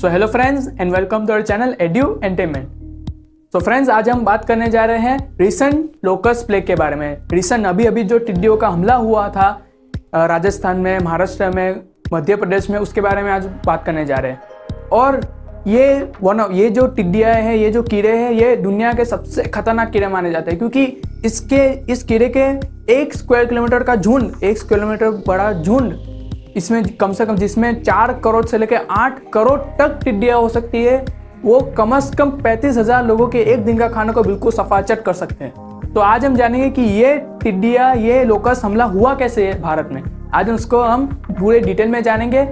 So hello friends and welcome to our channel edutainment. So friends आज हम बात करने जा रहे हैं रिसेंट लोकस्ट प्लेग के बारे में। रिसेंट अभी जो टिड्डियों का हमला हुआ था राजस्थान में, महाराष्ट्र में, मध्य प्रदेश में, उसके बारे में आज बात करने जा रहे हैं। और ये जो टिड्डियाँ हैं, ये जो कीड़े हैं, ये दुनिया के सबसे खतरनाक कीड़े माने जाते हैं क्योंकि इस कीड़े के एक स्क्वायर किलोमीटर का झुंड, एक किलोमीटर बड़ा झुंड, इसमें कम से कम जिसमें 4 करोड़ से लेकर 8 करोड़ तक टिड्डियाँ हो सकती है, वो कम से कम 35,000 लोगों के एक दिन का खाने को बिल्कुल सफाचट कर सकते हैं। तो आज हम जानेंगे कि ये टिड्डियाँ, ये लोकस हमला हुआ कैसे है भारत में। आज उसको हम पूरे डिटेल में जानेंगे।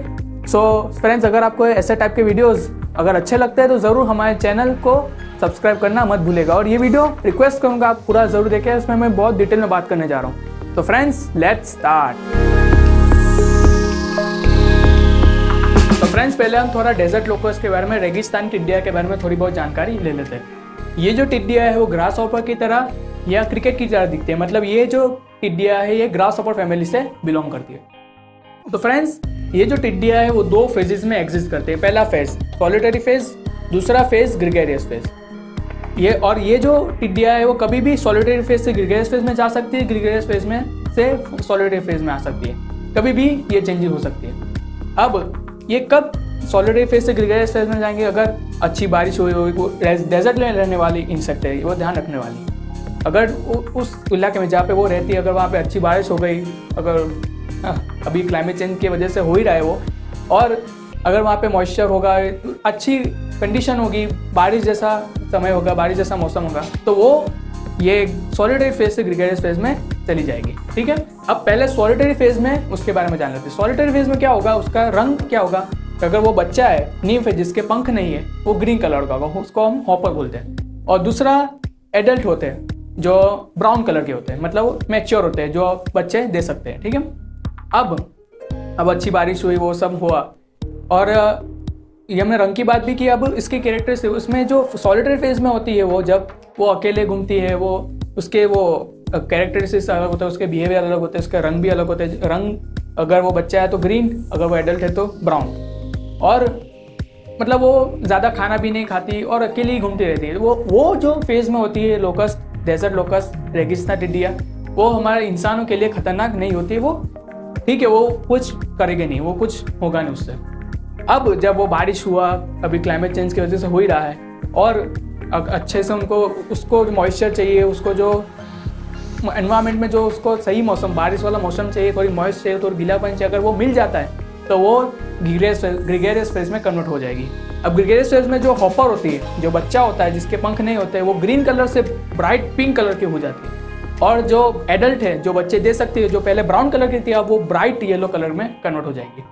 सो फ्रेंड्स अगर आपको ऐसे टाइप के वीडियोज़ अगर अच्छे लगते हैं तो ज़रूर हमारे चैनल को सब्सक्राइब करना मत भूलेगा। और ये वीडियो रिक्वेस्ट करूँगा आप पूरा ज़रूर देखें, इसमें मैं बहुत डिटेल में बात करने जा रहा हूँ। तो फ्रेंड्स लेट्स स्टार्ट। तो फ्रेंड्स पहले हम थोड़ा डेजर्ट लोकस्ट के बारे में, रेगिस्तान टिड्डिया के बारे में थोड़ी बहुत जानकारी ले लेते हैं। ये जो टिड्डिया है वो ग्रास हॉपर की तरह या क्रिकेट की तरह दिखती है, मतलब ये जो टिड्डिया है ये ग्रास हॉपर फैमिली से बिलोंग करती है। तो फ्रेंड्स ये जो टिड्डिया है वो 2 फेजेस में एग्जिस्ट करते हैं। पहला फेज सॉलिटरी फेज, दूसरा फेज ग्रिगेरियस फेज। ये जो टिड्डिया है वो कभी भी सॉलिटरी फेज से ग्रिगेरियस फेज में जा सकती है, ग्रिगेरियस फेज में से सॉलिटरी फेज में आ सकती है, कभी भी ये चेंजेस हो सकती है। अब ये कब सॉलिटरी फेज से ग्रिगेरियस फेज में जाएंगे? अगर अच्छी बारिश हुई होगी, डेजर्ट में रहने वाली इंसेक्ट है वो, ध्यान रखने वाली। अगर उस इलाके में जहाँ पे वो रहती है, अगर वहाँ पे अच्छी बारिश हो गई, अगर अभी क्लाइमेट चेंज की वजह से हो ही रहा है वो, और अगर वहाँ पे मॉइस्चर होगा, अच्छी कंडीशन होगी, बारिश जैसा समय होगा, बारिश जैसा मौसम होगा, तो वो ये सॉलिटरी फेज से ग्रिगेरियस फेज में चली जाएगी। ठीक है, अब पहले सॉलिटरी फेज में उसके बारे में जान लेते हैं। सॉलिटरी फेज में क्या होगा, उसका रंग क्या होगा? अगर वो बच्चा है, नीम है, जिसके पंख नहीं है, वो ग्रीन कलर का होगा, उसको हम हॉपर बोलते हैं। और दूसरा एडल्ट होते हैं जो ब्राउन कलर के होते हैं, मतलब मैच्योर होते हैं, जो बच्चे दे सकते हैं। ठीक है, अब अच्छी बारिश हुई, वो सब हुआ, और ये हमने रंग की बात भी की। अब इसके कैरेक्टरिस्टिक, उसमें जो सॉलिटरी फेज में होती है वो, जब वो अकेले घूमती है, वो उसके वो कैरेक्टरिस्टिक्स अलग होते हैं, उसके बिहेवियर अलग होते हैं, उसके रंग भी अलग होते हैं। रंग अगर वो बच्चा है तो ग्रीन, अगर वो एडल्ट है तो ब्राउन। और मतलब वो ज़्यादा खाना भी नहीं खाती और अकेली ही घूमती रहती है। वो जो फेज़ में होती है लोकस्ट, डेजर्ट लोकस्ट, रेगिस्तान टिड्डिया, वो हमारे इंसानों के लिए खतरनाक नहीं होती है। वो ठीक है, वो कुछ करेंगे नहीं, वो कुछ होगा नहीं उससे। अब जब वो बारिश हुआ, अभी क्लाइमेट चेंज की वजह से हो ही रहा है, और अच्छे से उसको मॉइस्चर चाहिए, उसको जो एनवायरनमेंट में जो उसको सही मौसम, बारिश वाला मौसम चाहिए, थोड़ी मॉइस्चर चाहिए, थोड़ी गीलापन चाहिए, अगर वो मिल जाता है तो वो ग्रिगेरियस फेज में कन्वर्ट हो जाएगी। अब ग्रिगेरियस फेज में जो हॉपर होती है, जो बच्चा होता है जिसके पंख नहीं होते, वो ग्रीन कलर से ब्राइट पिंक कलर की हो जाती है। और जो एडल्ट है, जो बच्चे दे सकती है, जो पहले ब्राउन कलर की थी, अब वो ब्राइट येलो कलर में कन्वर्ट हो जाएगी।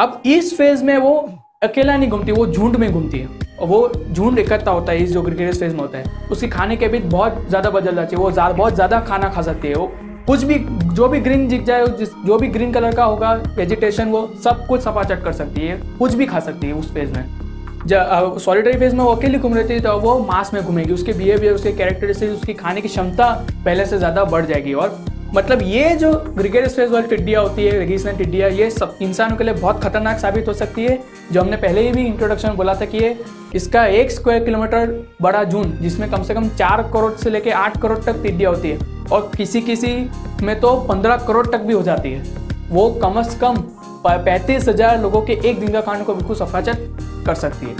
अब इस फेज में वो अकेला नहीं घूमती, वो झुंड में घूमती है, और वो झुंड इकट्ठा होता है इस जो ग्रिगेरियस फेज में होता है। उसकी खाने के बीच बहुत ज़्यादा बदल जाती है, वो बहुत ज़्यादा खाना खा सकती है, वो कुछ भी, जो भी ग्रीन दिख जाए, जो भी ग्रीन कलर का होगा वेजिटेशन, वो सब कुछ सफाचट कर सकती है, कुछ भी खा सकती है उस फेज में। जब सॉलिटरी फेज में वो अकेली घूम रही थी तो वो मास में घूमेगी, उसके बिहेवियर, उसके कैरेक्टरिस्टिक्स, उसकी खाने की क्षमता पहले से ज़्यादा बढ़ जाएगी। और मतलब ये जो ग्रिगेरियस फेज वाली टिड्डियाँ होती है, रेगिस्तान टिड्डियाँ, ये सब इंसानों के लिए बहुत खतरनाक साबित हो सकती है। जो हमने पहले ही भी इंट्रोडक्शन में बोला था कि ये इसका 1 स्क्वायर किलोमीटर बड़ा झुंड, जिसमें कम से कम 4 करोड़ से लेकर 8 करोड़ तक टिड्डियाँ होती है, और किसी किसी में तो 15 करोड़ तक भी हो जाती है। वो कम से कम 35,000 लोगों के एक दिन का खाने को बिल्कुल सफाचट कर सकती है।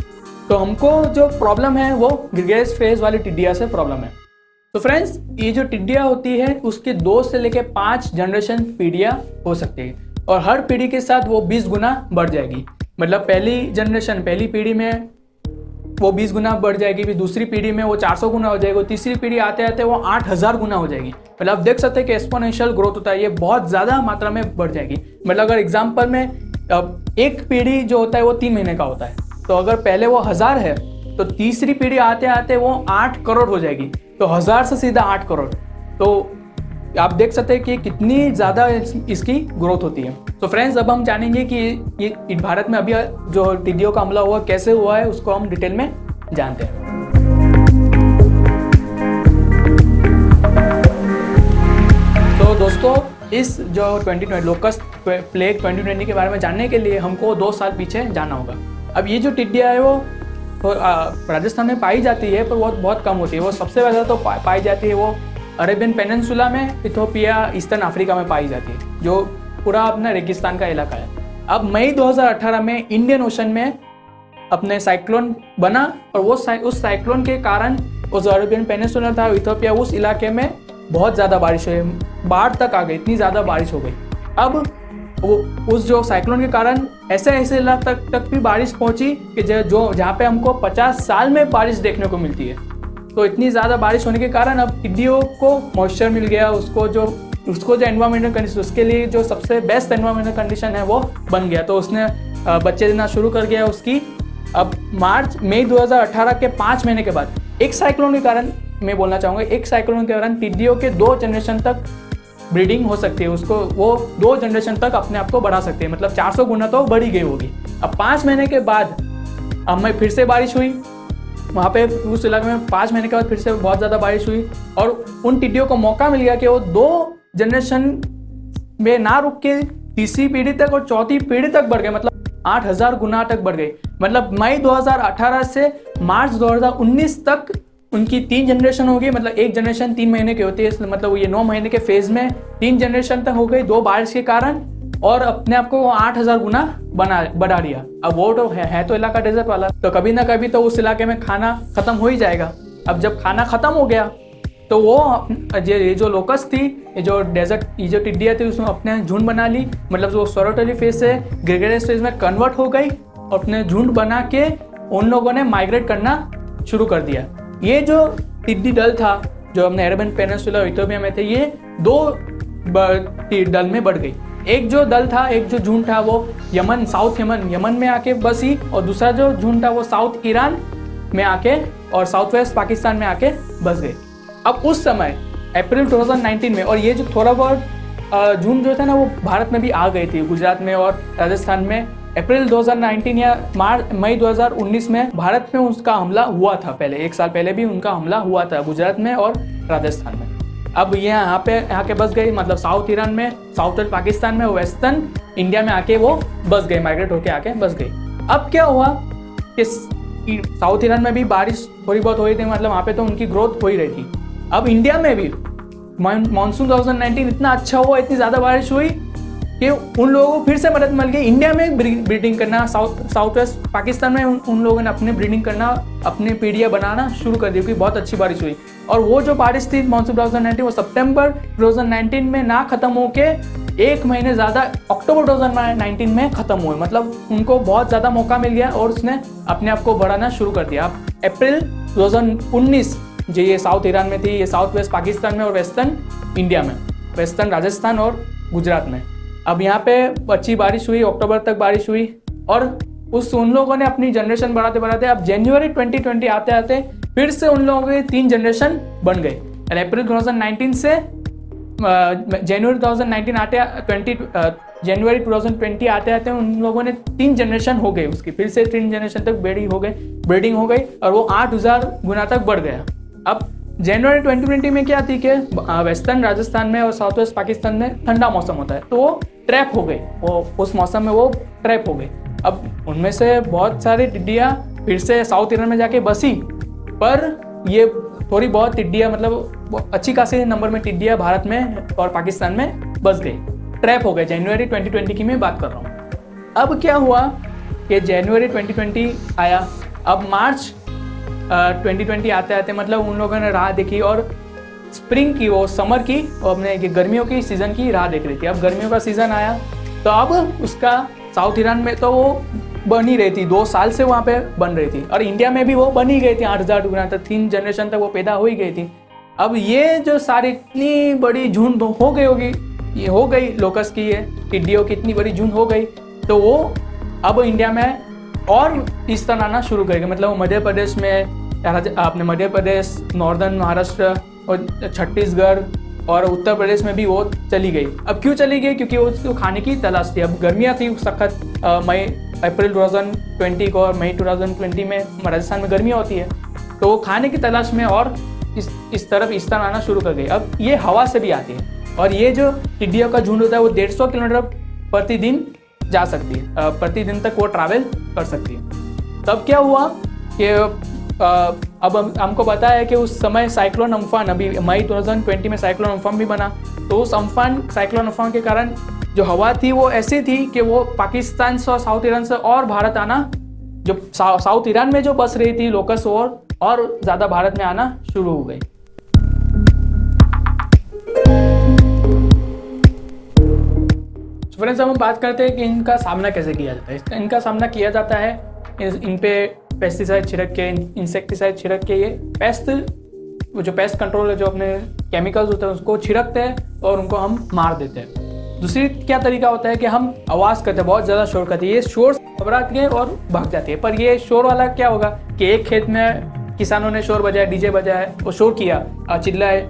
तो हमको जो प्रॉब्लम है वो ग्रिगेरियस फेज वाली टिड्डिया से प्रॉब्लम है। तो फ्रेंड्स ये जो टिड्डिया होती है उसके 2 से लेकर 5 जनरेशन पीढ़ियाँ हो सकती है, और हर पीढ़ी के साथ वो 20 गुना बढ़ जाएगी। मतलब पहली पीढ़ी में वो 20 गुना बढ़ जाएगी, फिर दूसरी पीढ़ी में वो 400 गुना हो जाएगी, तीसरी पीढ़ी आते आते वो 8000 गुना हो जाएगी। मतलब आप देख सकते हैं कि एक्सपोनेंशियल ग्रोथ होता है, ये बहुत ज़्यादा मात्रा में बढ़ जाएगी। मतलब अगर एग्जाम्पल में एक पीढ़ी जो होता है वो 3 महीने का होता है, तो अगर पहले वो 1000 है तो तीसरी पीढ़ी आते आते वो 8 करोड़ हो जाएगी, तो 1000 से सीधा 8 करोड़। तो आप देख सकते हैं कि कितनी ज़्यादा इसकी ग्रोथ होती है। तो फ्रेंड्स अब हम जानेंगे कि ये भारत में अभी जो टिड्डियों का हमला हुआ कैसे हुआ है, उसको हम डिटेल में जानते हैं। तो दोस्तों इस जो 2020 लोकस्ट प्लेग 2020 के बारे में जानने के लिए हमको 2 साल पीछे जाना होगा। अब ये जो टिड्डियाँ है वो राजस्थान में पाई जाती है, पर वो बहुत कम होती है। वो सबसे ज़्यादा तो पाई जाती है वो अरेबियन पेनिनसुला में, इथोपिया, ईस्टर्न अफ्रीका में पाई जाती है, जो पूरा अपना रेगिस्तान का इलाका है। अब मई 2018 में इंडियन ओशन में अपने साइक्लोन बना, और वो उस साइक्लोन के कारण उस अरेबियन पेनिनसुला था इथोपिया, उस इलाके में बहुत ज़्यादा बारिश हुई, बाढ़ तक आ गई, इतनी ज़्यादा बारिश हो गई। अब वो उस जो साइक्लोन के कारण ऐसे ऐसे इलाके तक भी बारिश पहुंची कि जो जहाँ पे हमको 50 साल में बारिश देखने को मिलती है। तो इतनी ज़्यादा बारिश होने के कारण अब टिड्डियों को मॉइस्चर मिल गया, उसको जो एनवायरमेंटल कंडीशन, उसके लिए जो सबसे बेस्ट एनवायरमेंटल कंडीशन है वो बन गया, तो उसने बच्चे देना शुरू कर गया उसकी। अब मई 2018 के 5 महीने के बाद एक साइक्लोन के कारण, मैं बोलना चाहूँगा, एक साइक्लोन के कारण टिड्डियों के 2 जनरेशन तक ब्रीडिंग हो सकती है, वो 2 जनरेशन तक अपने आप को बढ़ा सकते हैं, मतलब 400 गुना तो बढ़ी गई होगी। अब 5 महीने के बाद हमें फिर से बारिश हुई वहाँ पे उस इलाके में, 5 महीने के बाद फिर से बहुत ज़्यादा बारिश हुई, और उन टिड्डियों को मौका मिल गया कि वो 2 जनरेशन में ना रुक के 3री पीढ़ी तक और 4थी पीढ़ी तक बढ़ गए, मतलब 8000 गुना तक बढ़ गई। मतलब मई 2018 से मार्च 2019 तक उनकी 3 जनरेशन हो गई, मतलब 1 जनरेशन 3 महीने की होती है, मतलब ये 9 महीने के फेज में 3 जनरेशन तक हो गई 2 बारिश के कारण, और अपने आप को वो 8000 गुना बढ़ा दिया। अब वो तो है तो इलाका डेजर्ट वाला, तो कभी ना कभी तो उस इलाके में खाना ख़त्म हो ही जाएगा। अब जब खाना ख़त्म हो गया तो वो ये जो लोकस थी, ये जो टिड्डियाँ थी, उसमें अपने झुंड बना ली, मतलब जो सोरोटली फेज से ग्रेगेरियस फेज में कन्वर्ट हो गई, और अपने झुंड बना के उन लोगों ने माइग्रेट करना शुरू कर दिया। ये जो टिड्डी दल था जो हमने अरेबियन पेनिनसुला इथोपिया में थे, ये 2 दल में बढ़ गई। एक जो दल था, एक जो झुंड था वो साउथ यमन में आके बसी, और दूसरा जो झुंड था वो साउथ ईरान में आके और साउथ वेस्ट पाकिस्तान में आके बस गए। अब उस समय अप्रैल 2019 में, और ये जो थोड़ा बहुत झुंड जो था ना वो भारत में भी आ गई थी, गुजरात में और राजस्थान में। अप्रैल 2019 या मई 2019 में भारत में उसका हमला हुआ था, पहले 1 साल पहले भी उनका हमला हुआ था गुजरात में और राजस्थान में। अब यहाँ के बस गई, मतलब साउथ ईरान में, साउथ वेस्ट पाकिस्तान में, वेस्टर्न इंडिया में आके वो बस गए, माइग्रेट होके आके बस गई। अब क्या हुआ कि साउथ ईरान में भी बारिश थोड़ी बहुत हो रही थी, मतलब वहाँ पे तो उनकी ग्रोथ हो ही रही थी। अब इंडिया में भी मानसून 2019 इतना अच्छा हुआ, इतनी ज़्यादा बारिश हुई कि उन लोगों को फिर से मदद मिल गई। इंडिया में ब्रीडिंग करना, साउथ वेस्ट पाकिस्तान में उन लोगों ने अपने ब्रीडिंग करना, अपने पीढ़ियाँ बनाना शुरू कर दी, क्योंकि बहुत अच्छी बारिश हुई। और वो जो बारिश थी मानसून 2019, वो सितंबर 2019 में ना ख़त्म होके 1 महीने ज़्यादा अक्टूबर 2019 में ख़त्म हुए, मतलब उनको बहुत ज़्यादा मौका मिल गया और उसने अपने आप को बढ़ाना शुरू कर दिया। अब अप्रैल 2019 जो ये साउथ ईरान में थी, ये साउथ वेस्ट पाकिस्तान में और वेस्टर्न इंडिया में, वेस्टर्न राजस्थान और गुजरात में। अब यहाँ पे अच्छी बारिश हुई, अक्टूबर तक बारिश हुई, और उन लोगों ने अपनी जनरेशन बढ़ाते बढ़ाते अब जनवरी 2020 आते आते फिर से उन लोगों के 3 जनरेशन बन गए। अप्रैल 2019 से जनवरी 2019 जनवरी 2020 आते आते उन लोगों ने 3 जनरेशन हो गए, उसकी फिर से 3 जनरेशन तक ब्रीडिंग हो गई, और वो 8000 गुना तक बढ़ गया। अब जनवरी 2020 में क्या थी कि वेस्टर्न राजस्थान में और साउथ वेस्ट पाकिस्तान में ठंडा मौसम होता है, तो वो ट्रैप हो गए, वो उस मौसम में वो ट्रैप हो गए। अब उनमें से बहुत सारी टिड्डियाँ फिर से साउथ ईरान में जाके बसी, पर ये थोड़ी बहुत टिड्डियाँ, मतलब अच्छी खासी नंबर में टिड्डियाँ भारत में और पाकिस्तान में बस गई, ट्रैप हो गए। जनवरी 2020 की मैं बात कर रहा हूँ। अब क्या हुआ कि जनवरी 2020 आया, अब मार्च 2020 आते आते मतलब उन लोगों ने राह देखी और स्प्रिंग की, वो समर की, और अपने गर्मियों की सीज़न की राह देख रही थी। अब गर्मियों का सीज़न आया, तो अब उसका साउथ ईरान में तो वो बन ही रही थी, 2 साल से वहाँ पे बन रही थी, और इंडिया में भी वो बन ही गई थी 8000 गुना तक, 3 जनरेशन तक वो पैदा हो ही गई थी। अब ये जो सारी इतनी बड़ी झुंड हो गई होगी, ये हो गई लोकस की, ये टिड्डियों की इतनी बड़ी झुंड हो गई, तो वो अब इंडिया में और इस तरह आना शुरू करेगा, मतलब मध्य प्रदेश में, अपने मध्य प्रदेश, नॉर्दर्न महाराष्ट्र और छत्तीसगढ़ और उत्तर प्रदेश में भी वो चली गई। अब क्यों चली गई? क्योंकि वो उसको खाने की तलाश थी। अब गर्मियाँ थी सख्त, मई अप्रैल 2020 को और मई 2020 में राजस्थान में गर्मियाँ होती है, तो वो खाने की तलाश में और इस तरह आना शुरू कर गई। अब ये हवा से भी आती है, और ये जो टिड्डियों का झुंड होता है वो 150 किलोमीटर प्रतिदिन जा सकती है, प्रतिदिन तक वो ट्रैवल कर सकती है। तब क्या हुआ कि अब हमको पता है कि उस समय साइक्लोन अम्फान, अभी मई 2020 में साइक्लोन अम्फान भी बना, तो उस साइक्लोन अम्फान के कारण जो हवा थी वो ऐसी थी कि वो पाकिस्तान से, साउथ ईरान से और भारत आना, जो साउथ ईरान में जो बस रही थी लोकस और ज़्यादा भारत में आना शुरू हो गई। फ्रेंड्स, हम बात करते हैं कि इनका सामना कैसे किया जाता है। इनका सामना किया जाता है इन पे पेस्टिसाइड छिड़क के, इंसेक्टिसाइड छिड़क के, ये पेस्ट, वो जो पेस्ट कंट्रोल है, जो अपने केमिकल्स होते हैं उसको छिड़कते हैं और उनको हम मार देते हैं। दूसरी क्या तरीका होता है कि हम आवाज़ करते हैं, बहुत ज़्यादा शोर करते हैं, ये शोर घबराती है और भाग जाती है। पर ये शोर वाला क्या होगा कि एक खेत में किसानों ने शोर बजाया, डीजे बजाया, वो शोर किया, चिल्लाए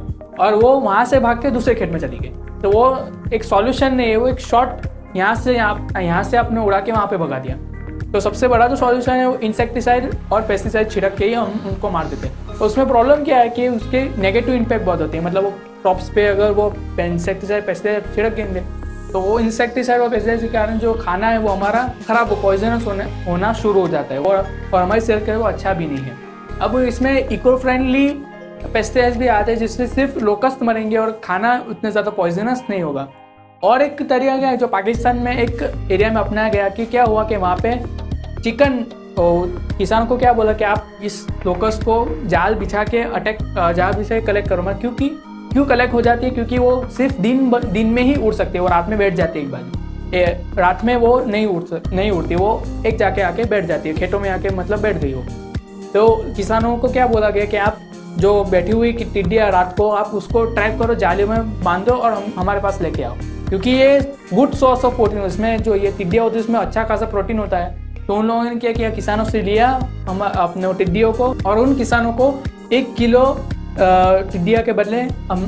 और वो वहाँ से भाग के दूसरे खेत में चली गई, तो वो एक सॉल्यूशन नहीं है, वो एक शॉट यहाँ से आपने उड़ा के वहाँ पे भगा दिया। तो सबसे बड़ा जो सॉल्यूशन है वो इंसेक्टिसाइड और पेस्टिसाइड छिड़क के ही हम उनको मार देते हैं। उसमें प्रॉब्लम क्या है कि उसके नेगेटिव इम्पैक्ट बहुत होते हैं, मतलब वो क्रॉप्स पे अगर वो इंसेक्टिसाइड पेस्टिसाइड छिड़क देंगे तो वो इंसेक्टिसाइड और पेस्टिसाइड के कारण जो खाना है वो हमारा खराब, पॉइजनस होना शुरू हो जाता है और हमारी सेहत के लिए वो अच्छा भी नहीं है। अब इसमें इको फ्रेंडली पेस्टिसाइड्स भी आते हैं जिससे सिर्फ लोकस्ट मरेंगे और खाना उतने ज़्यादा पॉइजनस नहीं होगा। और एक तरीका क्या है जो पाकिस्तान में एक एरिया में अपनाया गया कि क्या हुआ कि वहाँ पे चिकन, किसान को क्या बोला कि आप इस लोकस्ट को जाल बिछा के कलेक्ट करो मैं, क्योंकि क्यों कलेक्ट हो जाती है, क्योंकि वो सिर्फ दिन में ही उड़ सकती है और रात में बैठ जाती है। एक बार रात में वो नहीं उड़ती, वो एक जाके आके बैठ जाती है, खेतों में आके मतलब बैठ गई हो। तो किसानों को क्या बोला गया कि आप जो बैठी हुई टिड्डियाँ रात को आप उसको ट्रैप करो, जाले में बांधो और हमारे पास लेके आओ, क्योंकि ये गुड सोर्स ऑफ प्रोटीन, उसमें जो ये टिड्डियाँ होती है उसमें अच्छा खासा प्रोटीन होता है। तो उन लोगों ने क्या किया, किसानों से लिया हम अपने टिड्डियों को और उन किसानों को 1 किलो टिड्डिया के बदले हम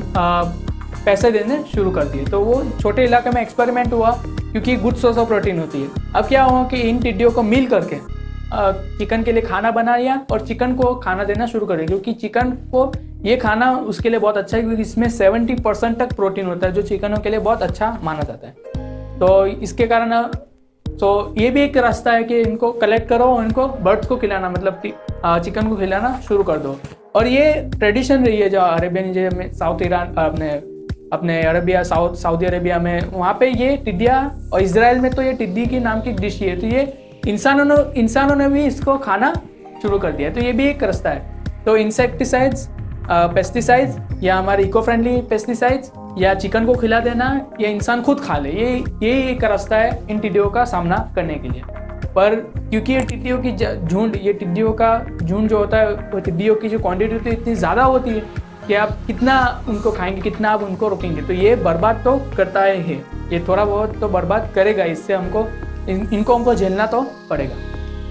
पैसे देने शुरू कर दिए। तो वो छोटे इलाके में एक्सपेरिमेंट हुआ क्योंकि गुड सोर्स ऑफ प्रोटीन होती है। अब क्या हुआ कि इन टिड्डियों को मिल करके चिकन के लिए खाना बना लिया और चिकन को खाना देना शुरू करें, क्योंकि चिकन को ये खाना उसके लिए बहुत अच्छा है क्योंकि इसमें 70% तक प्रोटीन होता है जो चिकनों के लिए बहुत अच्छा माना जाता है। तो इसके कारण ये भी एक रास्ता है कि इनको कलेक्ट करो और इनको बर्ड्स को खिलाना, मतलब चिकन को खिलाना शुरू कर दो। और ये ट्रेडिशन रही है जो अरेबियन में, साउथ ईरान, अपने अरेबिया, सऊदी अरेबिया में, वहाँ पर ये टिड्डिया, और इजराइल में तो ये टिड्डी के नाम की डिश है, तो ये इंसानों ने भी इसको खाना शुरू कर दिया। तो ये भी एक रास्ता है। तो इंसेक्टिसाइड्स, पेस्टिसाइड्स या हमारे इको फ्रेंडली पेस्टिसाइड्स या चिकन को खिला देना या इंसान खुद खा ले, ये एक रास्ता है इन टिड्डियों का सामना करने के लिए। पर क्योंकि ये टिड्डियों की झुंड, ये टिड्डियों का झुंड जो होता है, वो टिड्डियों की जो क्वान्टिटी होती है इतनी ज़्यादा होती है कि आप कितना उनको खाएंगे, कितना आप उनको रोकेंगे। तो ये बर्बाद तो करता है, ये थोड़ा बहुत तो बर्बाद करेगा, इससे हमको इनको झेलना तो पड़ेगा।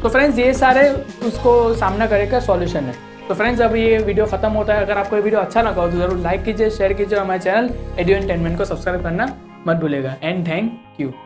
तो फ्रेंड्स, ये सारे उसको सामना करने का सॉल्यूशन है। तो फ्रेंड्स, अब ये वीडियो ख़त्म होता है। अगर आपको ये वीडियो अच्छा लगा हो तो ज़रूर लाइक कीजिए, शेयर कीजिए, हमारे चैनल एडुएंटेनमेंट को सब्सक्राइब करना मत भूलिएगा। And thank you.